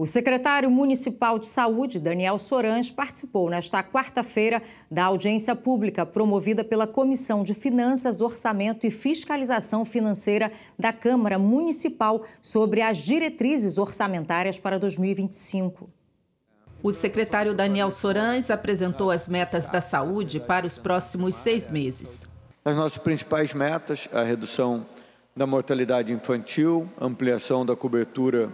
O secretário municipal de saúde, Daniel Soranz, participou nesta quarta-feira da audiência pública promovida pela Comissão de Finanças, Orçamento e Fiscalização Financeira da Câmara Municipal sobre as diretrizes orçamentárias para 2025. O secretário Daniel Soranz apresentou as metas da saúde para os próximos 6 meses. As nossas principais metas, a redução da mortalidade infantil, ampliação da cobertura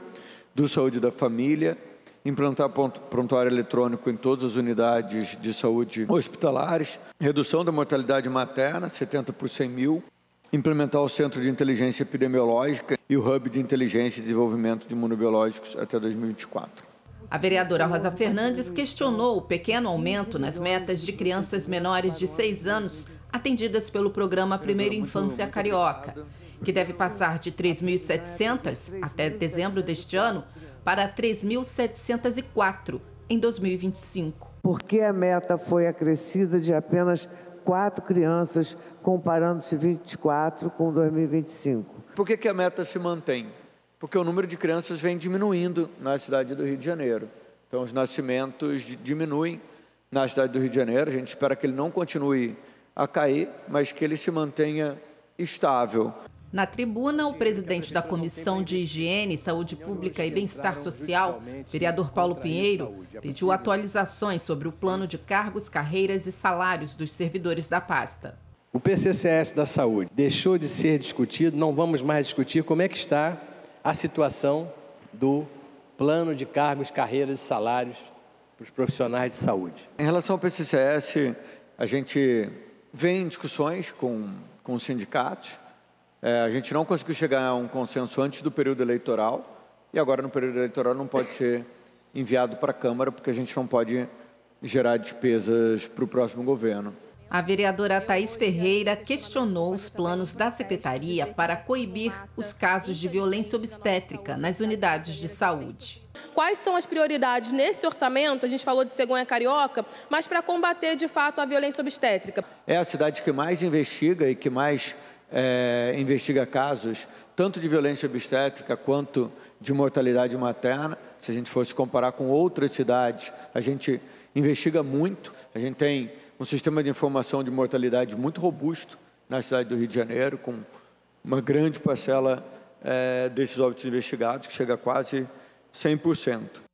do Saúde da Família, implantar prontuário eletrônico em todas as unidades de saúde hospitalares, redução da mortalidade materna, 70 por 100 mil, implementar o Centro de Inteligência Epidemiológica e o Hub de Inteligência e Desenvolvimento de Imunobiológicos até 2024. A vereadora Rosa Fernandes questionou o pequeno aumento nas metas de crianças menores de 6 anos atendidas pelo programa Primeira Infância Carioca, que deve passar de 3.700 até dezembro deste ano para 3.704 em 2025. Porque a meta foi acrescida de apenas 4 crianças, comparando-se 24 com 2025. Por que a meta se mantém? Porque o número de crianças vem diminuindo na cidade do Rio de Janeiro. Então, os nascimentos diminuem na cidade do Rio de Janeiro. A gente espera que ele não continue a cair, mas que ele se mantenha estável. Na tribuna, o presidente da Comissão de Higiene, Saúde Pública e Bem-Estar Social, vereador Paulo Pinheiro, pediu atualizações sobre o plano de cargos, carreiras e salários dos servidores da pasta. O PCCS da saúde deixou de ser discutido, não vamos mais discutir como é que está a situação do plano de cargos, carreiras e salários para os profissionais de saúde. Em relação ao PCCS, a gente vem em discussões com os sindicatos. A gente não conseguiu chegar a um consenso antes do período eleitoral e agora no período eleitoral não pode ser enviado para a Câmara porque a gente não pode gerar despesas para o próximo governo. A vereadora Thaís Ferreira questionou os planos da Secretaria para coibir os casos de violência obstétrica nas unidades de saúde. Quais são as prioridades nesse orçamento? A gente falou de Cegonha Carioca, mas para combater de fato a violência obstétrica. É a cidade que mais investiga e que mais investiga casos, tanto de violência obstétrica quanto de mortalidade materna. Se a gente fosse comparar com outras cidades, a gente investiga muito, a gente tem um sistema de informação de mortalidade muito robusto na cidade do Rio de Janeiro, com uma grande parcela desses óbitos investigados, que chega a quase 100%.